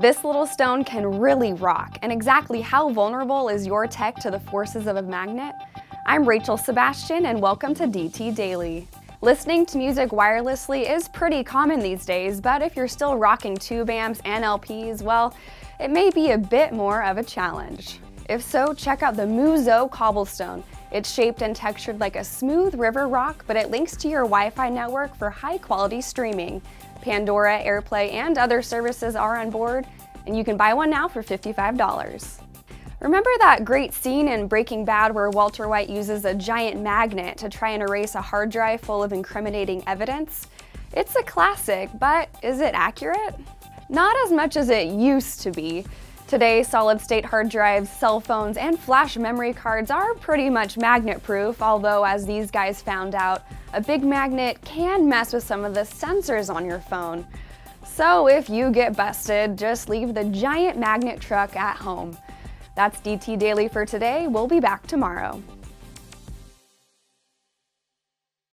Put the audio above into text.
This little stone can really rock, and exactly how vulnerable is your tech to the forces of a magnet? I'm Rachel Sebastian, and welcome to DT Daily. Listening to music wirelessly is pretty common these days, but if you're still rocking tube amps and LPs, well, it may be a bit more of a challenge. If so, check out the Muzo Cobblestone. It's shaped and textured like a smooth river rock, but it links to your Wi-Fi network for high-quality streaming. Pandora, AirPlay, and other services are on board, and you can buy one now for $55. Remember that great scene in Breaking Bad where Walter White uses a giant magnet to try and erase a hard drive full of incriminating evidence? It's a classic, but is it accurate? Not as much as it used to be. Today, solid-state hard drives, cell phones, and flash memory cards are pretty much magnet-proof, although as these guys found out, a big magnet can mess with some of the sensors on your phone. So if you get busted, just leave the giant magnet truck at home. That's DT Daily for today. We'll be back tomorrow.